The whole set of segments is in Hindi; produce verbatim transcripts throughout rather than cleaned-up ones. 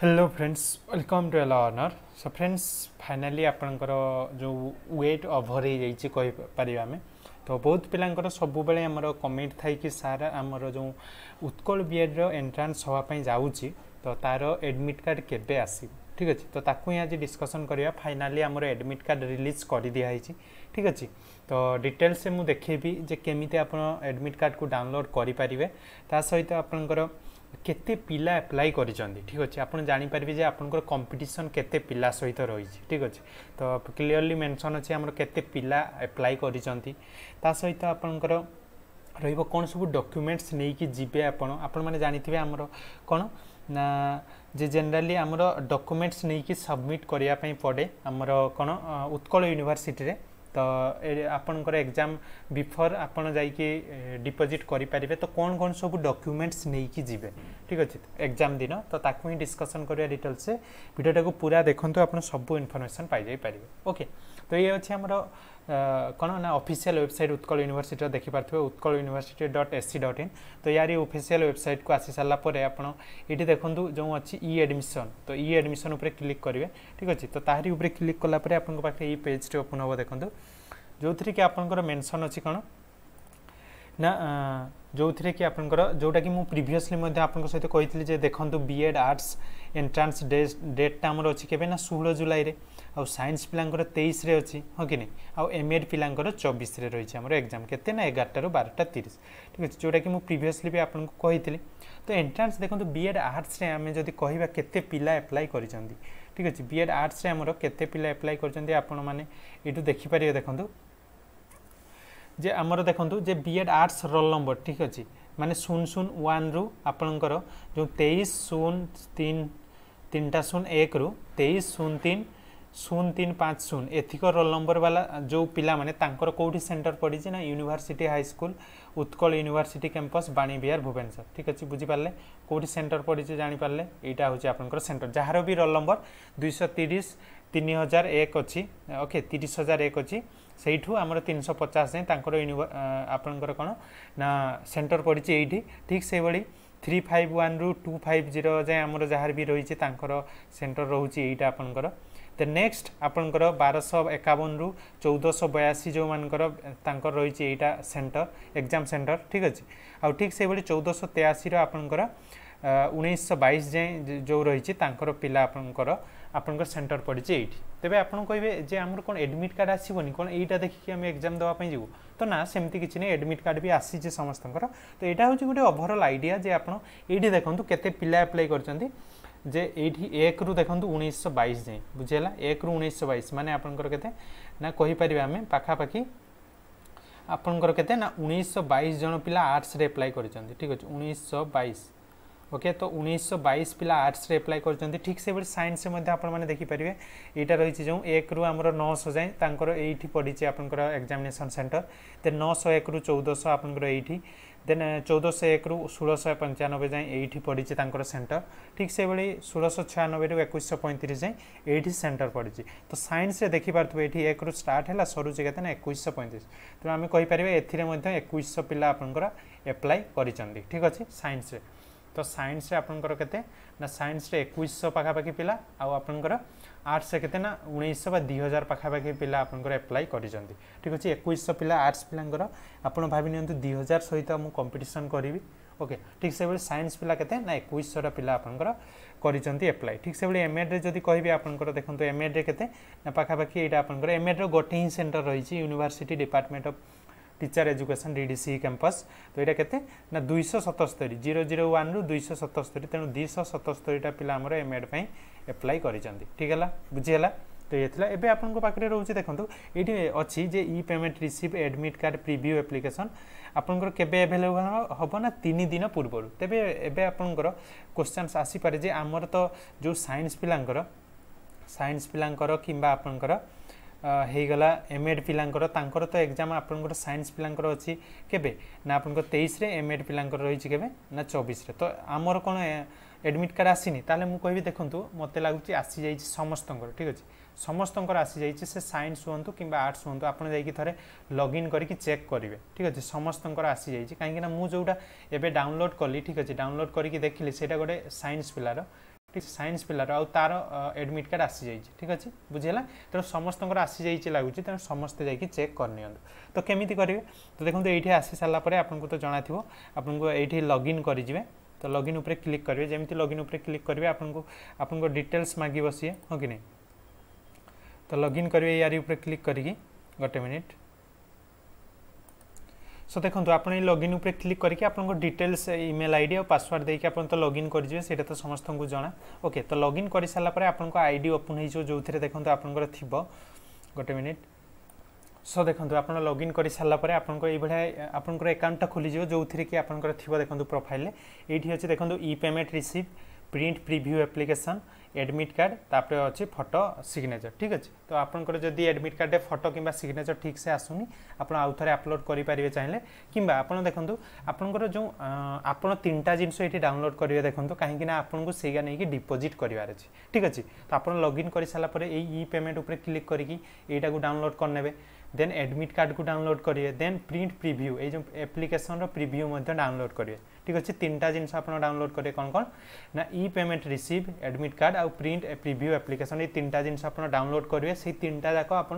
Hello friends welcome to a learner. So friends finally आपणकर जो वेट ओवर हो जाइए कहीपर आम तो बहुत पिलांकर सबुबले आमर कमेंट थाई कि सार आमर जो उत्कल बीएड रो एंट्रांस होवाई जाऊँगी तो तार एडमिट कार्ड केबे आसी ठीक अच्छे तो ताकू ही आज डिस्कसन करिया। फाइनाली आमर एडमिट कार्ड रिलीज कर दिहाई ठीक अच्छे तो डिटेल्स से मुझे देखेबी जे केमिते आपन एडमिट कार्ड को डाउनलोड करें ता सहित आपणकर केते पिला एप्लाई कर ठीक अच्छे आप जापर जे आप कंपिटिशन केते पिला सहित रही ठीक अच्छे तो क्लीयरली मेंशन अच्छे आम केते पिला एप्लाई कर सहित आपणकर रहिबो कोन सब डॉक्यूमेंट्स नहीं कि जीवे आपण आपण माने जानिथिबे आमर कोन ना जे जनरली आमर डॉक्यूमेंट्स नहीं कि सबमिट करिया पई पड़े आमर कोन उत्कल यूनिवर्सिटी रे तो आपणकर एग्जाम बिफोर आपन जाइए डिपोजिट करें तो कौन कौन सब डॉक्यूमेंट्स नहीं कि जीवे ठीक अच्छे एग्जाम दिन तो ताकू ही डिस्कसन करिया डिटेल से वीडियोटा को पूरा देखंतु आप सब इनफॉरमेशन पाई जाई परिबे। ओके तो ये अच्छे हमरो कौन ना ऑफिशियल वेबसाइट उत्कल यूनिवर्सिटी देखी पार्थे Utkal university dot S C dot in तो यार ऑफिशियल वेबसाइट को आसी सारा पर आपड़ ये देखूँ जो अच्छी इ एडमिशन तो इ एडमिशन उपर क्लिक करेंगे ठीक अच्छे तो तारी उपर क्लिक कलापर आपे ये पेजटे ओपन हम देखो जो थी कि आपंकर मेनसन अच्छी कौन ना जो थी कि आपंकर जोटा कि मुझे प्रिवियसली आपंक सहित कही देखूँ बीएड आर्ट्स एंट्रांस डेटा आमर अच्छी के ना षोह जुलाई आउ साइंस पिलांकर तेईस रे अच्छी हाँ कि नहीं आउ एमएड पिलांकर चौबीस रे रही आमर एग्जाम केते ना एगारटा बारटा तीस ठीक अच्छे जोटा कि मुझे प्रिवियसली भी आपन को कही तो एंट्रांस देखो बीएड आर्ट्स रे आमे जदि कहिबा केते पिला एप्लाई कर ठीक अच्छे बीएड आर्ट्स रे आमर केते पिला एप्लाई कर आपण माने एटू देखि पारियो देखंतु जे आमर देखंतु जे बीएड आर्ट्स रोल नंबर ठीक अच्छे माने शून शून वन रु आपणकर जो तेईस शून तीन तीन टा शून एक रु तेईस शून तीन शून तीन पाँच शून एथिक रोल नंबर वाला जो पिला माने तांकर कोठी सेंटर पड़ी ना university high school Utkal university campus Vani Vihar Bhubaneswar ठीक अच्छे बुझीपारे कोठी सेंटर पड़ी जापारे यहाँ हूँ आपंकर सेंटर जार भी रोल नंबर दुईश तीस तीन हजार एक अच्छी ओके तीस हजार एक अच्छी सेठू आमर तीन सौ पचास जाए आपणकर कौन ना सेंटर पड़ी ये ठीक से भाई थ्री फाइव वन रु टू फाइव जीरो जाए आमर जार भी रही सेंटर रोचे यहाँ आपंकर तो नेक्स्ट आपणकर बारश एकावन रु चौदहश बयासी जो मानकर रही एटा सेंटर एग्जाम सेंटर ठीक अच्छे आउ ठीक से भाई चौदहश तेयासी आपणकर उन्नीस बैश जाए जो रही पिला आपणकर आपणकर सेंटर पड़ी ये तेरे आपड़ कहे जे आमर कौन एडमिट कार्ड आसबनी कौन यहाँ देखिए आम एग्जाम देवाई जीव तो ना सेमती किसी नहीं एडमिट कार्ड भी आसी समस्त तो यहाँ हूँ गोटे ओभरअल आइडिया जे आप देखूँ केते पिला एप्लाई कर जे ये एक रु देखो उन्नीस बैश जाए बुझेगा एक रु उन्नीस बैश माने आपंकर केते ना कहीपर आम पाखापाखि आपंकर केते ना उन्नीस बैश जन पिला आर्ट्स रे एप्लाई कर ठीक अच्छे उन्नीस बैश ओके तो उन्नीस बैश पिला आर्ट्स रे एप्लाई कर ठीक से साइंस से मैंने देखिपारे यहाँ रही जो एक रु आमर नौश जाए तांकर ये पड़ी आपंकर एग्जामिनेशन सेंटर दे नौश एक रु चौदहश आपंकर ये देन चौदहश एक रु षोलश पंचानबे जाए ये पड़ी तांकर सेंटर ठीक से भाई षोलश छयानबे रु एकश पैंतीस जाए ये सेंटर पड़ी तो साइंस रे देखिपे ये एक रु स्टार्ट है सरुचे कहते ना एकश पैंतीस तेनाली आम कहीपर एकश पिला आपंकर एप्लाई कर ठीक अच्छे साइंस रे तो साइंस रे आपनकर केते ना साइंस रे इक्कीस सौ पाखापाखि पिला आउ आपनकर आर्ट्स रे केते ना उन्नीस सौ बा दो हज़ार पाखापाखि पिला आपनकर एप्लाई करिसंती ठीक अछि इक्कीस सौ पिला आर्ट्स पिलांकर आपन भाबि नियंतु दो हज़ार सहित मु कंपटीशन करिवि ओके ठीक से बे साइंस पिला केते ना इक्कीस सौ रा पिला आपनकर करिसंती एप्लाई ठीक से बे एमएड रे जदी कहिबे आपनकर देखंतु एमएड रे केते ना पाखापाखि एटा आपनकर एमएड रो गोटे ही सेंटर रहिछि university department of teacher education DDC campus तो यहाँ के ना दुईश सतस्तरी जीरो जीरो वन रु दुईश सतस्तरी तेणु दुईश सतस्तरीटा पिला आमर एमएड पाई एप्लाई कर ठीक है बुझीगला तो ये एवं आपको पाखे रोचे देखो ये अच्छी जे e payment receive admit card preview application आपंकर केबे अवेलेबल हम ना तीन दिन पूर्व तेरे एवं आपंकर क्वेश्चन आसीपे जे आमर तो जो साइंस पिलांकर साइंस पिलांकर कि आपंकर हेगला एमएड पिलांकर तांकर तो एग्जाम आपनकर साइंस पिलांकर अछि केबे ना आपनकर तेईस रे एमएड पिलांकर रही छि केबे ना चौबीस रे तो आमर कोन एडमिट कार्ड आसीनी ताले मु कहबी देखंतु मते लागुछि आसी जाय छि समस्तंकर ठीक अछि समस्तंकर आसी जाय छि से साइंस होंतु किबा आर्ट्स होंतु आपन जाय कि थरे लॉगिन करके चेक करिवे ठीक अछि समस्तंकर आसी जाय छि काहेकि ना मु जोटा एबे डाउनलोड करली ठीक अछि डाउनलोड करके देखली सेटा गोटे साइंस पिलार आर्ट्स सैंस पिलार आ तार एडमिट कार्ड आसी जाइए ठीक अच्छे बुझेगा तेना समस्त आसी जाइए लगुच तेना समस्ते जाकि चेक करनी तो केमी करेंगे तो देखो ये आसी सारापर आपको तो जाना थो आपको ये लगइन करेंगे तो लगइन उपर क्लिक करेंगे जमी लगइन उपर क्लिक करेंगे आपको आपको डिटेल्स मागे सी हाँ कि नहीं तो लगइन करेंगे यार उपर क्लिक करी गोटे मिनिट सो देखो आप लॉगिन उपर क्लिक करके आपको डिटेल्स ईमेल आईडी और पासवर्ड देके आप तो लॉगिन करेंगे से तो समस्त को जाना ओके तो लॉगिन कर सारापर आपको आईडी ओपन हो जो देखो आपंकर थी गोटे मिनिट सो देखो आप लॉगिन कर सारापर आपको ये आपंकर अकाउंटा खोली जो थी कि आपंकर थी देखो प्रोफाइल ये अच्छे देखो e payment receipt print preview application admit card तापर अच्छे फोटो सिग्नेचर ठीक अच्छे तो आपंकर जब एडमिट कार्ड फोटो किंबा सिग्नेचर ठीक से आसुनी आप आउ थे अपलोड करेंगे चाहिए किंबा आपड़ देखो आपंकर जो आपड़ तीन टा जिनस ये डाउनलोड करेंगे देखो कहीं आपको सेगा नहीं डिपोजिट करार अच्छे ठीक अच्छे तो आप लॉगिन कर सारापर ई पेमेंट उपर क्लिक करके यहीटा को डाउनलोड करने देन एडमिट कार्ड को डाउनलोड करेंगे देन प्रिंट प्रिव्यू ये एप्लिकेशन प्रिव्यू डाउनलोड करेंगे ठीक अच्छे तीन टा जिनस आप डाउनलोड करेंगे कौन कौन ना e payment receive admit card आउ प्रिंट प्रिव्यू एप्लिकेशन ये तीन टा जिनस आप डाउनलोड करेंगे से तीन टा जाक आप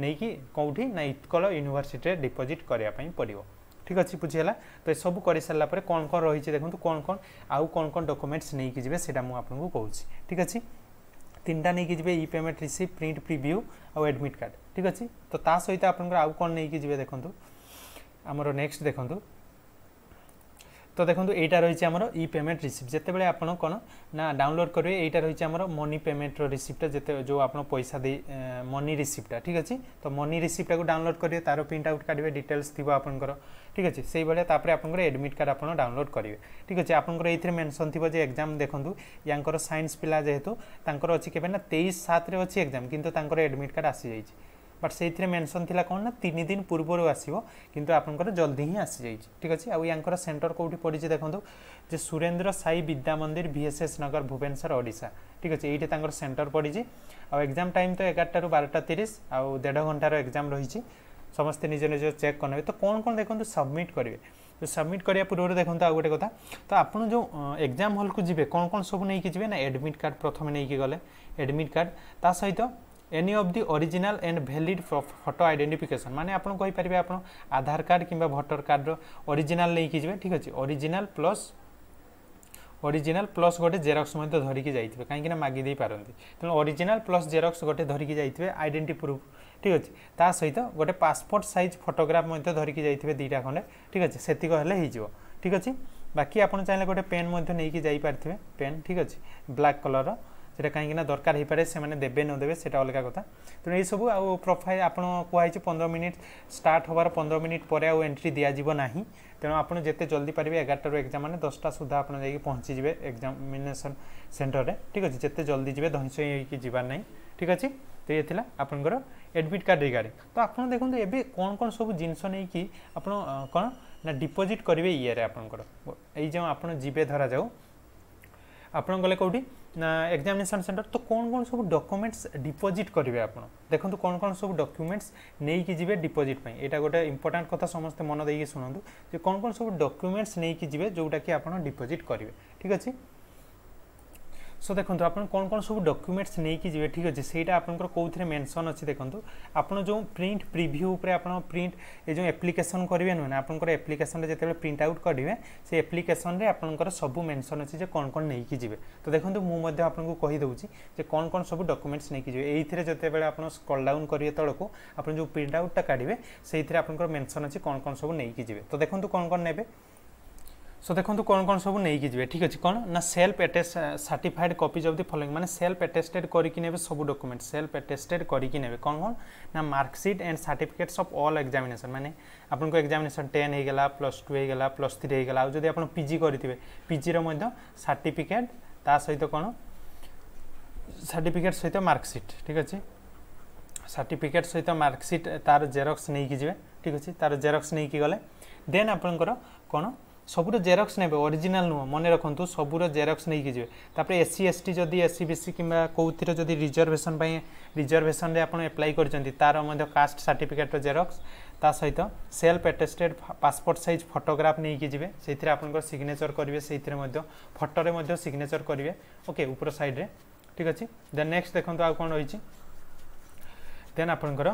नहीं कि कौटी ना उत्कल यूनिवर्सिटी डिपोजिट करने पड़ो ठीक अच्छे बुझेगा तो सब कर सारापर कौन कौन रही है देखो कौन कौन आउ कौन कौन डॉक्यूमेंट्स नहीं कि जीवे मुझे कहूँ ठीक अच्छे तीन टा नहीं कि e payment receive print preview आउ एडमिट कार्ड ठीक अच्छे तो ता सहित आपंकर आउ कौन नहीं कि जीवे देखो आमर नेक्स्ट देखो तो देखो यहीटा रही आमर ई पेमेंट रिसीप्ट जितेबाला आप कौन ना डाउनलोड करेंगे यहीटा रही आमर मनी पेमेंट रिसीप्ट जिते जो आप पैसा दे मनी रिसीप्टा ठीक अच्छे तो मनी रिसीप्टा को डाउनलोड करेंगे तार प्रिंट आउट काटे डिटेल्स थी आपंकर ठीक अच्छे से भाया तापर आपंकर एडमिट कार्ड आप डाउनलोड करेंगे ठीक अच्छे आपंकर ये मेनसन थी एग्जाम देखो या साइंस पिला जेहेतु तांकर अच्छी केबे ना तेईस सात अच्छी एग्जाम किंतु तांकर एडमिट कार्ड आसी जाइए बट से मेनसन थिला कौन ना तीन दिन पूर्व आसो किंतु आपंकर जल्दी ही आसी जाइए ठीक अच्छे आउ या सेंटर कौटी पड़ी देखो जे सुरेंद्रसाई विद्यामंदिर बीएसएस नगर भुवनेश्वर ओडिशा ठीक अच्छे ये तांकर सेंटर पड़ी आउ एग्जाम टाइम तो एगारटा बारटा तीस आउ देढ़ घंटार एग्जाम रही समस्ते निज निज चेक करने तो कौन कौन देखो सबमिट करेंगे तो सबमिट करिया पूर्व देखो आउ गोटे कथा तो आप जो एग्जाम हॉल को जी कौन कौन सब नहीं जी ना एडमिट कार्ड प्रथम नहीं गले एडमिट कार्ड ता सहित any of the original and valid photo identification माने आपन कहि परिबे आपन आधार कार्ड किंबा वोटर कार्ड रो ओरिजिनल लेके जिवे ठीक अछि ओरिजिनल प्लस ओरिजिनल प्लस गोटे जेरोक्स मते धरिकी जाइतबे काहे कि ना मागी देई पारंती त ओरिजिनल प्लस जेरोक्स गोटे धरिकी जाइतबे आइडेंटिटी प्रूफ ठीक अछि ता सहित गोटे पासपोर्ट साइज फोटोग्राफ मते धरिकी जाइतबे दीटा खंडे ठीक अछि सेति को हेले हि जिवो ठीक अछि बाकी आपन चाहिले गोटे पेन मते नै कि जाई पारथिबे पेन ठीक अछि ब्लैक कलर रो से कहीं दरकार हो पाए से देवे न देवे से अलग कथा तेणु ये सब आउ प्रोफाइल आपन कहुई पंद्रह मिनिट स्टार्ट होबार पंद्रह मिनिट पर आउ एंट्री दिया दिज्व ना तेणु आप जिते जल्दी पारे एगारटा एग्जाम मैंने दसटा सुधा आप पहुँची जाए एग्जामिनेशन सेंटर में ठीक अच्छे जिते जल्दी जी धईसई होबार ना ठीक अच्छे तो ये आपंकर एडमिट कार्ड रिगार्डिंग तो आप देखो ये कौन कौन सब जिनस नहीं कि आप कौन ना डिपोजिट करेंगे ये आपंकर ये आप जी धरा जाऊ आप गले कौटी एग्जामिनेशन सेंटर तो कौन कौन सब डॉक्यूमेंट्स डिपोजिट करेंगे आपड़ देखो कौन कौन सब डॉक्यूमेंट्स नहीं कि जी डिपोजिट में यहाँ गोटे इंपोर्टेंट कथा समस्त मन देक शुणु जो कौन कौन सब डॉक्यूमेंट्स नहीं कि जी जोटा कि आप डिपोजिट करेंगे ठीक अच्छे सो देखो आप कौन कौन सब डॉक्यूमेंट्स नहीं कि जी ठीक अच्छे से आपंकर कौन मेनसन अच्छे देखो आप जो प्रिंट प्रिव्यू आप प्रिंट ये जो एप्लिकेशन करेंगे नुहे आपंकर एप्लिकेशन जिते प्रिंट आउट करेंगे से एप्लिकेशन में आपंकर सबू मेनसन अच्छे कौन कौन नहीं कि जी तो देखो मुझे आपको कहीदे कौन कौन सब डॉक्यूमेंट्स नहीं कि जी ये जितेबाला आप स्क्रॉल डाउन करेंगे तौक आप जो प्रिंट आउटा काढ़े से आपंकर मेनसन अच्छे कौन कौन सब नहीं कि जी तो देखो कौन कौन ने सो देखो कौन कौन सब नहीं कि जी ठीक अच्छे कौन ना self attest certified copies of the following माने सेल्फ एटेस्टेड करके सब डॉक्यूमेंट सेल्फ एटेस्टेड करके कौन कौन ना marksheet and certificates of all examination माने आपको एग्जामिनेशन टेन होगा प्लस टू होगा प्लस थ्री होगा आदि आप पीजी करेंगे पीजी सर्टिफिकेट ता सहित कौन सर्टिफिकेट सहित मार्कशीट ठीक अच्छे सर्टिफिकेट सहित मार्कशीट तार जेरोक्स नहीं कि जी ठीक अच्छे तार जेरोक्स नहीं कि गले देन आपंकर कौन सबूर जेरक्स ने ओरिजिनल नुह मन रखु सबूर जेरक्स नहीं जाए एससी एसटी जदि एससी बीसी कि कौर जब रिजर्वेशन रिजर्वेशन आपड़ एप्लाई कर कास्ट सर्टिफिकेट जेरक्स ता सहित self attested passport size photograph नहीं जाए से आपंकर सिग्नेचर करेंगे से फटोरे सिग्नेचर करेंगे ओके ऊपर साइड रे ठीक अच्छे देन नेक्स्ट देखो आउ कौन रही देन आपणकर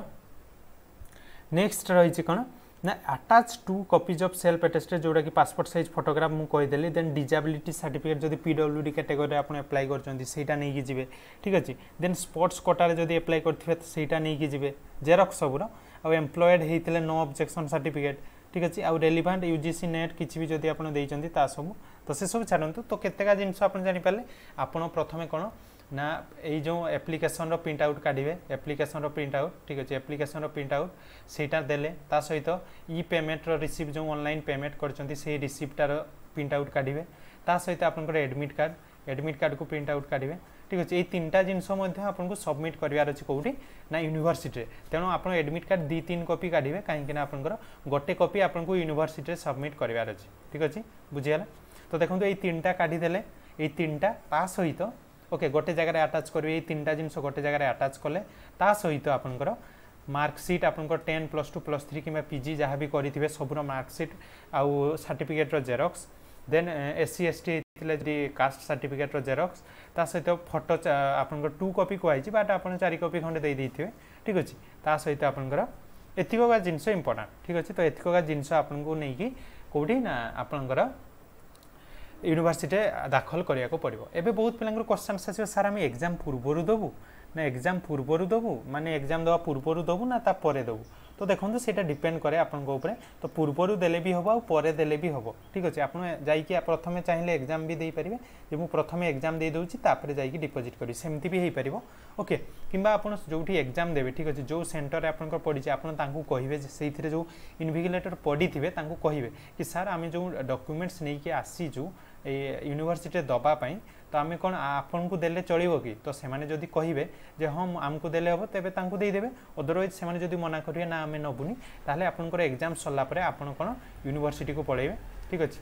नेक्स्ट रही कौन ना attach two copies of self attested जोड़ा कि पासपोर्ट साइज फोटोग्राफ मुझे कहीदेली देन डिजेबिलिटी सर्टिफिकेट जब पीडब्ल्यूडी कैटेगरी में आपने अप्लाई करटा नहीं जाए ठीक अच्छे देन स्पोर्ट्स कोटा जब अप्लाई करता नहीं जाए जेरक्स सबूर आउ एम्प्लॉयड होते नो ऑब्जेक्शन सर्टिफिकेट ठीक अच्छे आउ रेलिवेंट यूजीसी नेट किसी भी जब आपड़ी सब तो से सब छाड़ू तो केतेका जिनस जापारे आप प्रथम कौन ना ये जो एप्लिकेशन रो प्रिंट आउट काढ़े एप्लिकेशन रो प्रिंट आउट ठीक अच्छे एप्लिकेशन रो प्रिंट आउट सेटा देले ता सहित ई पेमेंट रो रिसीप्ट जो ऑनलाइन पेमेंट करछंती से रिसीप्टटार प्रिंट आउट काढ़े ता सहित आपनकर एडमिट कार्ड एडमिट कार्ड को प्रिंट आउट काढ़े ठीक अच्छे ये तीनटा जिनस आपको सबमिट करार अच्छे कौटी ना यूनिवर्सिटी तेणु आप एडमिट कार्ड दी तीन कॉपी काढ़े कहीं आपंकर गोटे कॉपी आपको यूनिवर्सिटी सबमिट करार अच्छे ठीक अच्छे बुझीगला तो देखो ये तीनटा काढ़ीदेले ये तीनटा ता सहित ओके गोटे जगह आटाच करेंगे ये तीनटा जिनस गोटे जगह आटाच कले ता सहित आपंकर मार्कसीट आपंकर ten plus two plus three किंवा पीजी जहाँ भी करेंगे सबूर मार्कसीट आउ certificates xerox then SC ST caste certificates xerox ता सहित फटो आपंकर टू कॉपी कहु बाट आप चार कॉपी खंडे दे देते ठीक अच्छे ता सहित आपंकर एतिका जिनस इम्पोर्टाट ठीक अच्छे तो एतिका जिनस आपको नहीं कौटी ना आपंकर यूनिवर्सिटी दाखल करने को पड़ो एवं बहुत पिला क्वेश्चन आसो सार आम एग्जाम पूर्वर देवु ना एग्जाम पूर्वर देवु माने एग्जाम दवा पूर्वर देवु ना तापर देवु तो देखो से डिपेंड करे आपंक उपरे तो पूर्वर देले भी हम आरे देले भी हम ठीक अच्छे आप जा प्रथम चाहिए एग्जाम भी दे पारे जो मुझे प्रथम एग्जाम दे दूसरी तापर जाकि डिपोजिट करी सेमती भी हो पार ओके किंबा आप जो एग्जाम देवे ठीक अच्छे जो सेंटर आप पढ़ी आपको कहे से जो इनविजिलेटर पढ़ी थे कहे कि सार आम जो डॉक्यूमेंट्स नहीं कि आसीचु यूनिवर्सिटी दवापाई तो आम कौन आपन को देले चलो कि तो सेमाने जदि कहे जे हाँ आमको देले हम तेबे तांकु देदेवे अदरवाइज सेमाने जदि मना करेंगे ना आम नबुनी ताहले आपनकर एग्जाम सरला परे आपन कौन यूनिवर्सिटी को पढ़ेबे ठीक अच्छे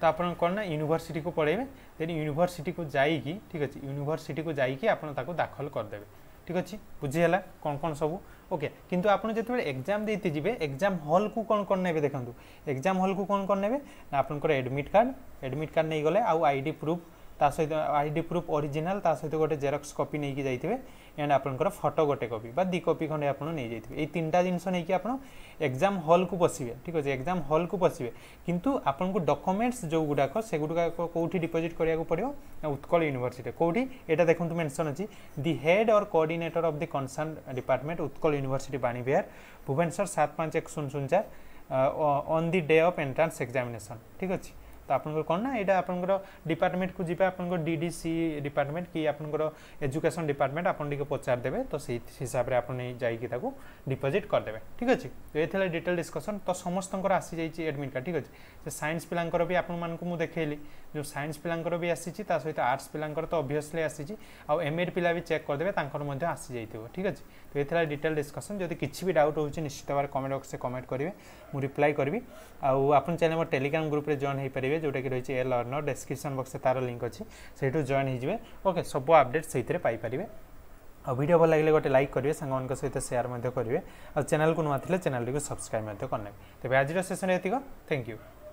तो आपन कौन ना यूनिवर्सिटी को पढ़ेबे देन यूनिवर्सिटी को जाइकी ठीक अच्छे यूनिवर्सिटी को जाइकी आपन ताकु दाखल करदेवे ठीक अच्छे बुझीगला कौन कौन सबू ओके किंतु आपन जतबे एग्जाम देती जिबे एग्जाम हॉल को कौन कौन नेबे देखंतु एग्जाम हॉल को कौन कौन नेबे ना आपनकर एडमिट कार्ड एडमिट कार्ड नै गले आ आईडी प्रूफ ता सहित आईडी प्रूफ ओरिजिनल ता सहित गोटे जेरक्स कॉपी नहीं जाइए एंड आपनकर फोटो गोटे कॉपी बा दी कॉपी खंडे आपन नै जाइए ए तीनटा जिंस नै कि आपन एग्जाम हॉल को बसिबे ठीक अछि एग्जाम हॉल को बसिबे किंतु आपन को डॉक्यूमेंट्स जो गुडा को से गुडा को कोठी डिपॉजिट करिया को पड़ियो ना उत्कल यूनिवर्सिटी कोठी एटा देखो तो मेंशन अछि द हेड और coordinator of the concern department Utkal university Vani Vihar Bhubaneswar सात पाँच एक शून्य शून्य चार on the day of entrance examination ठीक अछि तो आपनकर कौन ना ये आपनकर डिपार्टमेंट को जीपे आपनकर डीडीसी डिपार्टमेंट कि आपनकर एजुकेशन डिपार्टमेंट आपन टिके पचार देबे तो से हिसाब रे आपन जाई कि ताको डिपॉजिट कर देबे ठीक अछि तो एथले डिटेल डिस्कशन तो समस्तनकर आसी जाई एडमिट कार्ड ठीक अछि से साइंस पिलांकर भी आपन मानकु मु देखेली जो साइंस पिलांकर भी आसी छि ता सहित आर्ट्स पिलांकर तो ऑब्वियसली आसी छि आ एमएड पिला भी चेक कर देबे तांकर मध्ये आसी जाइथिबो ठीक अछि तो एथले डिटेल डिस्कशन जदी किछि भी डाउट होउछि निश्चित बार कमेंट बॉक्स से कमेंट करिवे मु रिप्लाई करबी आ आपन चैनल में टेलीग्राम ग्रुप रे जॉइन हे पारे जोटा कि रही है ए लर्नर डिस्क्रिप्शन बॉक्स से तार लिंक अच्छे से जॉइन हो ओके सब अपडेट से पाइपर और वीडियो भल लगे गोटे लाइक करेंगे सांग सहित सेयार करेंगे और चैनल को नुआ थे चैनल को सब्सक्राइब करने तेज आज सेसन ये थैंक यू।